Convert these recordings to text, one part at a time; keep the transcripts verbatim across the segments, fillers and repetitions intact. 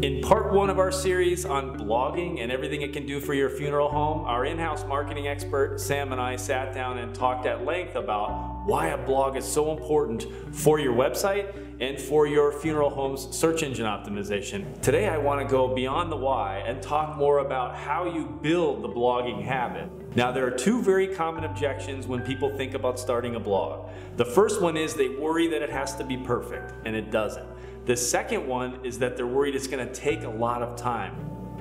In part one of our series on blogging and everything it can do for your funeral home, our in-house marketing expert Sam and I sat down and talked at length about why a blog is so important for your website and for your funeral home's search engine optimization. Today I want to go beyond the why and talk more about how you build the blogging habit. Now, there are two very common objections when people think about starting a blog. The first one is they worry that it has to be perfect, and it doesn't. The second one is that they're worried it's going to take a lot of time.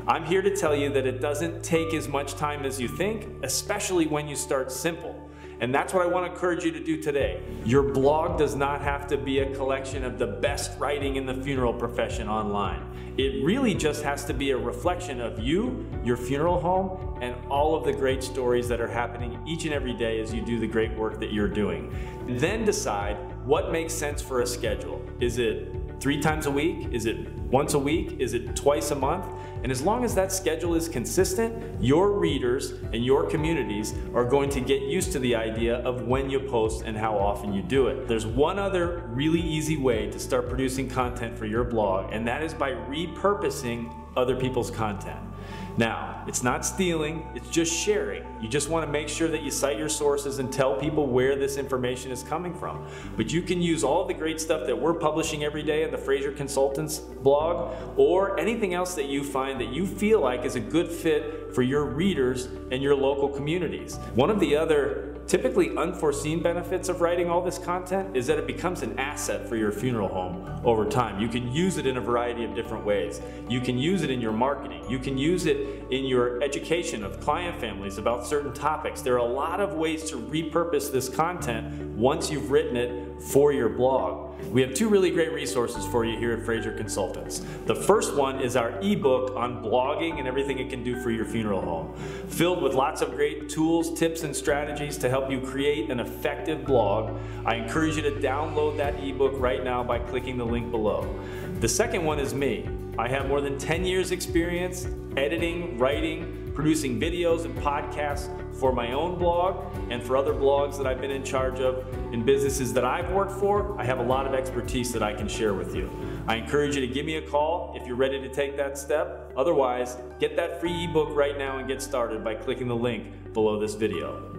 I'm here to tell you that it doesn't take as much time as you think, especially when you start simple. And that's what I want to encourage you to do today. Your blog does not have to be a collection of the best writing in the funeral profession online. It really just has to be a reflection of you, your funeral home, and all of the great stories that are happening each and every day as you do the great work that you're doing. Then decide what makes sense for a schedule. Is it three times a week? Is it once a week? Is it twice a month? And as long as that schedule is consistent, your readers and your communities are going to get used to the idea of when you post and how often you do it. There's one other really easy way to start producing content for your blog, and that is by repurposing other people's content. Now, it's not stealing, it's just sharing. You just want to make sure that you cite your sources and tell people where this information is coming from. But you can use all the great stuff that we're publishing every day in the Frazer Consultants blog, or anything else that you find that you feel like is a good fit for your readers and your local communities. One of the other typically unforeseen benefits of writing all this content is that it becomes an asset for your funeral home over time. You can use it in a variety of different ways. You can use it in your marketing. You can use it in your education of client families about certain topics. There are a lot of ways to repurpose this content once you've written it for your blog. We have two really great resources for you here at Frazer Consultants. The first one is our ebook on blogging and everything it can do for your funeral home, filled with lots of great tools, tips, and strategies to help you create an effective blog. I encourage you to download that ebook right now by clicking the link below. The second one is me. I have more than ten years experience editing, writing, producing videos and podcasts for my own blog and for other blogs that I've been in charge of in businesses that I've worked for. I have a lot of expertise that I can share with you. I encourage you to give me a call if you're ready to take that step. Otherwise, get that free ebook right now and get started by clicking the link below this video.